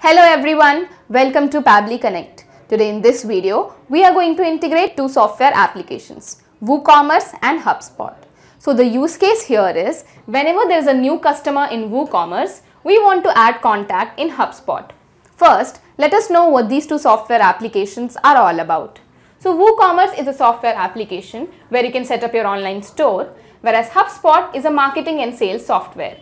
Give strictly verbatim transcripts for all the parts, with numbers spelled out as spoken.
Hello everyone, welcome to Pabbly Connect. Today in this video, we are going to integrate two software applications, WooCommerce and HubSpot. So the use case here is, whenever there is a new customer in WooCommerce, we want to add contact in HubSpot. First, let us know what these two software applications are all about. So WooCommerce is a software application where you can set up your online store, whereas HubSpot is a marketing and sales software.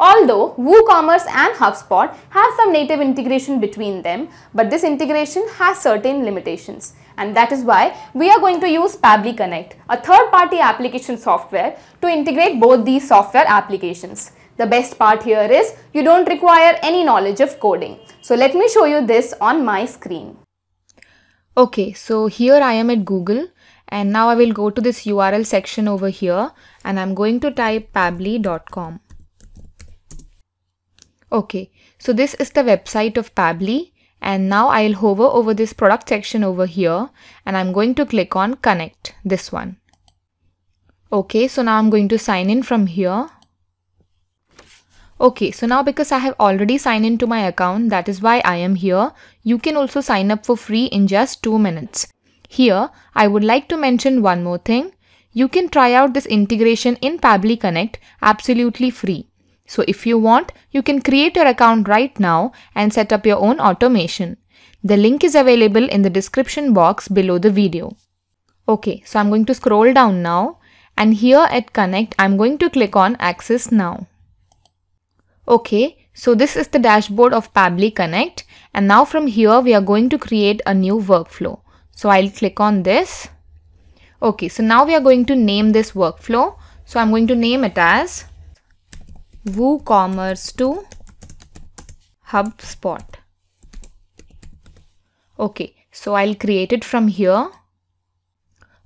Although WooCommerce and HubSpot have some native integration between them, but this integration has certain limitations, and that is why we are going to use Pabbly Connect, a third-party application software, to integrate both these software applications. The best part here is you don't require any knowledge of coding. So let me show you this on my screen. Okay, so here I am at Google, and now I will go to this U R L section over here, and I'm going to type pabbly dot com. Okay, so this is the website of Pabbly, and now I'll hover over this product section over here, and I'm going to click on Connect, this one. Okay, so now I'm going to sign in from here. Okay, so now because I have already signed into my account, that is why I am here. You can also sign up for free in just two minutes. Here, I would like to mention one more thing. You can try out this integration in Pabbly Connect absolutely free. So if you want, you can create your account right now and set up your own automation. The link is available in the description box below the video. Okay, so I'm going to scroll down now, and here at Connect, I'm going to click on Access Now. Okay, so this is the dashboard of Pabbly Connect, and now from here we are going to create a new workflow. So I'll click on this. Okay, so now we are going to name this workflow. So I'm going to name it as WooCommerce to HubSpot. Okay, so I'll create it from here.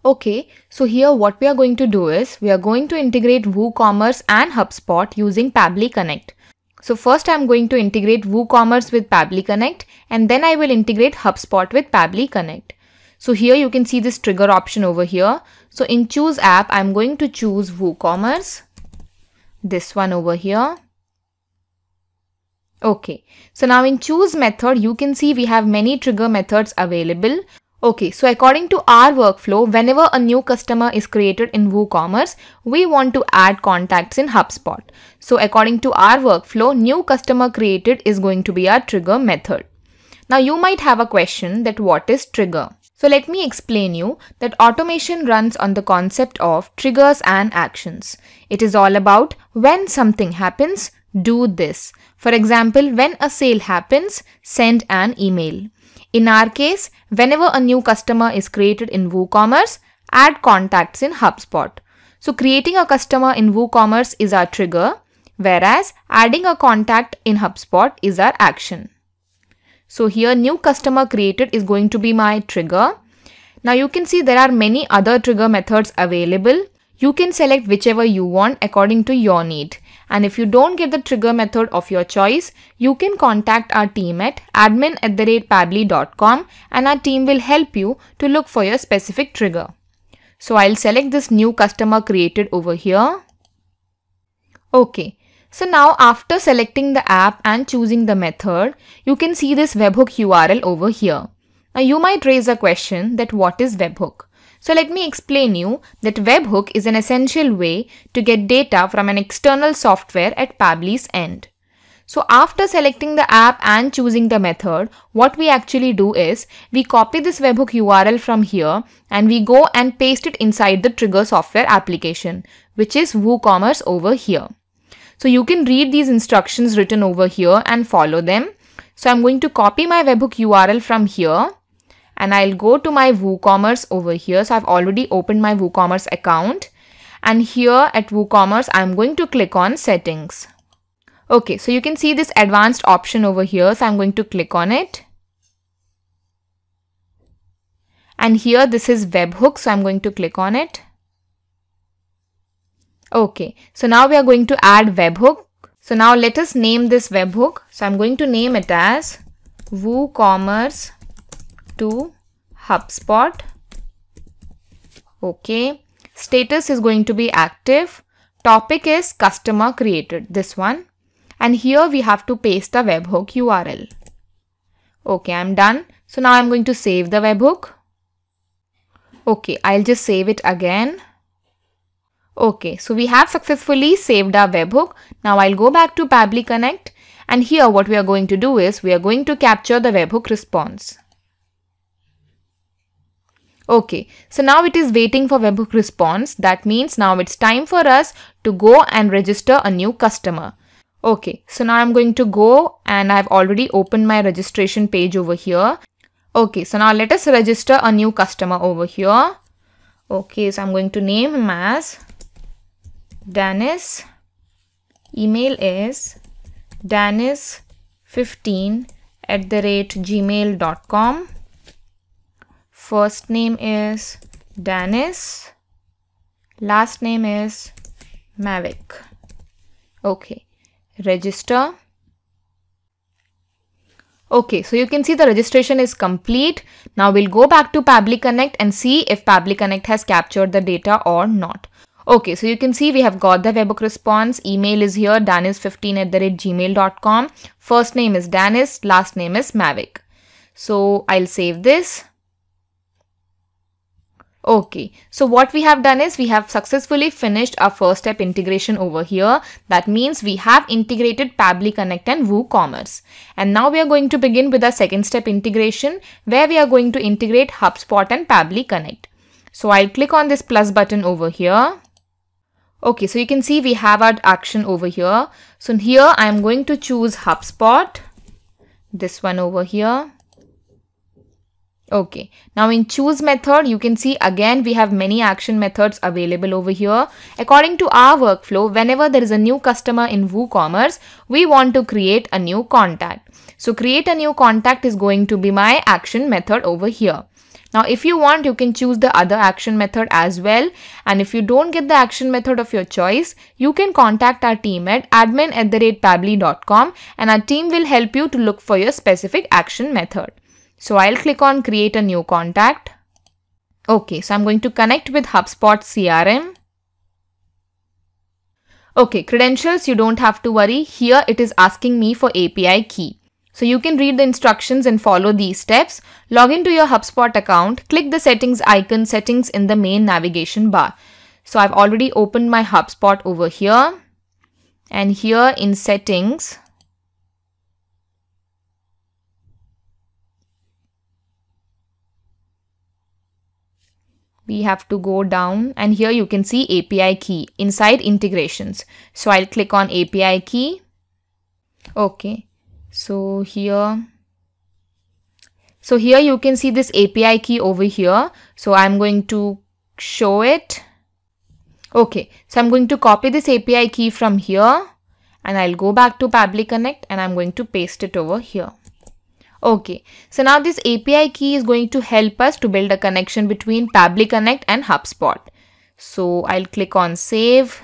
Okay, so here what we are going to do is we are going to integrate WooCommerce and HubSpot using Pabbly Connect. So first I'm going to integrate WooCommerce with Pabbly Connect, and then I will integrate HubSpot with Pabbly Connect. So here you can see this trigger option over here. So in Choose App, I'm going to choose WooCommerce. This one over here. Okay, so now in choose method, you can see we have many trigger methods available. Okay, so according to our workflow, whenever a new customer is created in WooCommerce, we want to add contacts in HubSpot. So according to our workflow, new customer created is going to be our trigger method. Now you might have a question that what is trigger? So let me explain you that automation runs on the concept of triggers and actions. It is all about when something happens, do this. For example, when a sale happens, send an email. In our case, whenever a new customer is created in WooCommerce, add contacts in HubSpot. So creating a customer in WooCommerce is our trigger, whereas adding a contact in HubSpot is our action. So here new customer created is going to be my trigger. Now you can see there are many other trigger methods available. You can select whichever you want according to your need. And if you don't get the trigger method of your choice, you can contact our team at admin at pabbly dot com, and our team will help you to look for your specific trigger. So I'll select this new customer created over here. Okay. So now after selecting the app and choosing the method, you can see this webhook U R L over here. Now you might raise a question that what is webhook? So let me explain you that webhook is an essential way to get data from an external software at Pabbly's end. So after selecting the app and choosing the method, what we actually do is we copy this webhook U R L from here, and we go and paste it inside the trigger software application, which is WooCommerce over here. So you can read these instructions written over here and follow them. So I'm going to copy my webhook U R L from here, and I'll go to my WooCommerce over here. So I've already opened my WooCommerce account, and here at WooCommerce, I'm going to click on settings. Okay, so you can see this advanced option over here. So I'm going to click on it. And here this is webhook. So I'm going to click on it. Okay, so now we are going to add webhook. So now let us name this webhook. So I'm going to name it as WooCommerce to HubSpot. Okay, status is going to be active. Topic is customer created, this one. And here we have to paste the webhook U R L. Okay, I'm done. So now I'm going to save the webhook. Okay, I'll just save it again. Okay, so we have successfully saved our webhook. Now I'll go back to Pabbly Connect, and here what we are going to do is we are going to capture the webhook response. Okay, so now it is waiting for webhook response. That means now it's time for us to go and register a new customer. Okay, so now I'm going to go and I've already opened my registration page over here. Okay, so now let us register a new customer over here. Okay, so I'm going to name him as Dennis. Email is dennis fifteen at the rate gmail dot com. First name is Dennis. Last name is Mavic. Okay. Register. Okay, so you can see the registration is complete. Now we'll go back to Pabbly Connect and see if Pabbly Connect has captured the data or not. Okay, so you can see we have got the webhook response. Email is here, dennis fifteen at the rate gmail dot com. First name is Dennis, last name is Mavic. So I'll save this. Okay, so what we have done is we have successfully finished our first step integration over here. That means we have integrated Pabbly Connect and WooCommerce. And now we are going to begin with our second step integration, where we are going to integrate HubSpot and Pabbly Connect. So I'll click on this plus button over here. Okay, so you can see we have our action over here. So here I am going to choose HubSpot, this one over here. Okay, now in choose method, you can see again we have many action methods available over here. According to our workflow, whenever there is a new customer in WooCommerce, we want to create a new contact. So create a new contact is going to be my action method over here. Now if you want, you can choose the other action method as well. And if you don't get the action method of your choice, you can contact our team at admin at the rate pabbly dot com, and our team will help you to look for your specific action method. So I'll click on create a new contact. Okay, so I'm going to connect with HubSpot C R M. Okay, credentials, you don't have to worry. Here it is asking me for A P I key. So you can read the instructions and follow these steps. Log into your HubSpot account, click the settings icon settings in the main navigation bar. So I've already opened my HubSpot over here, and here in settings, we have to go down, and here you can see A P I key inside integrations. So I'll click on A P I key. Okay, so here, so here you can see this A P I key over here. So I'm going to show it. Okay, so I'm going to copy this A P I key from here, and I'll go back to Pabbly Connect and I'm going to paste it over here. Okay, so now this A P I key is going to help us to build a connection between Pabbly Connect and HubSpot. So I'll click on save.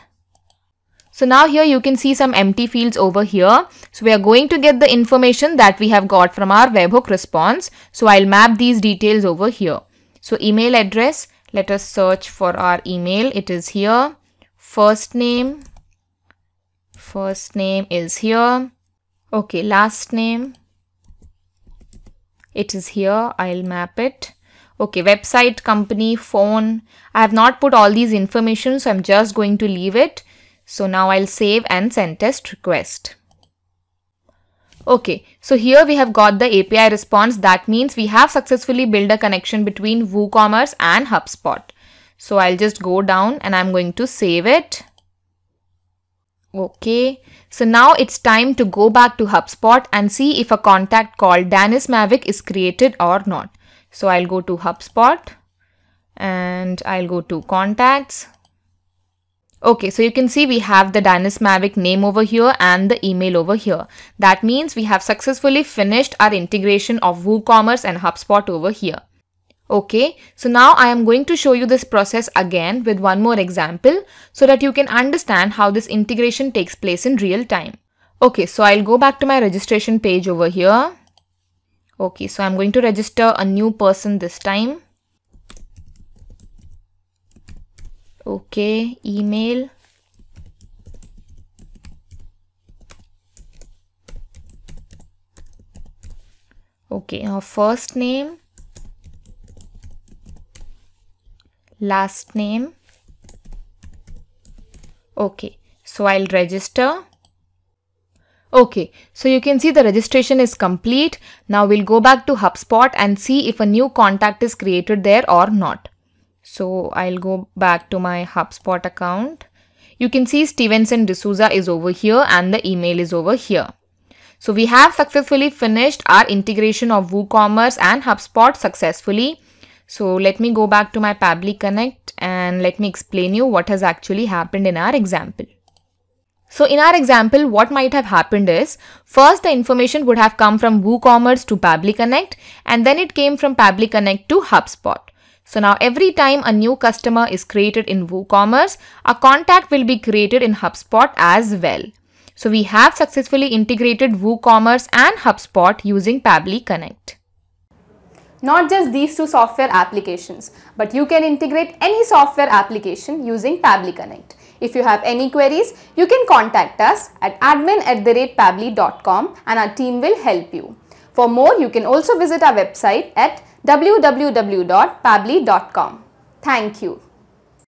So now here you can see some empty fields over here. So we are going to get the information that we have got from our webhook response. So I'll map these details over here. So email address, let us search for our email. It is here. First name. First name is here. Okay, last name. It is here. I'll map it. Okay, website, company, phone. I have not put all these information, so I'm just going to leave it. So now I'll save and send test request. Okay, so here we have got the A P I response. That means we have successfully built a connection between WooCommerce and HubSpot. So I'll just go down and I'm going to save it. Okay, so now it's time to go back to HubSpot and see if a contact called Dennis Mavic is created or not. So I'll go to HubSpot and I'll go to contacts. Okay, so you can see we have the Dennis Mavic name over here and the email over here. That means we have successfully finished our integration of WooCommerce and HubSpot over here. Okay, so now I am going to show you this process again with one more example so that you can understand how this integration takes place in real time. Okay, so I'll go back to my registration page over here. Okay, so I'm going to register a new person this time. Okay, email. Okay, now first name, last name. Okay, so I'll register. Okay, so you can see the registration is complete. Now we'll go back to HubSpot and see if a new contact is created there or not. So I'll go back to my HubSpot account. You can see Stevenson D'Souza is over here and the email is over here. So we have successfully finished our integration of WooCommerce and HubSpot successfully. So let me go back to my Pabbly Connect and let me explain you what has actually happened in our example. So in our example, what might have happened is, first the information would have come from WooCommerce to Pabbly Connect and then it came from Pabbly Connect to HubSpot. So now every time a new customer is created in WooCommerce, a contact will be created in HubSpot as well. So we have successfully integrated WooCommerce and HubSpot using Pabbly Connect. Not just these two software applications, but you can integrate any software application using Pabbly Connect. If you have any queries, you can contact us at admin at pabbly dot com and our team will help you. For more, you can also visit our website at w w w dot pabbly dot com. Thank you.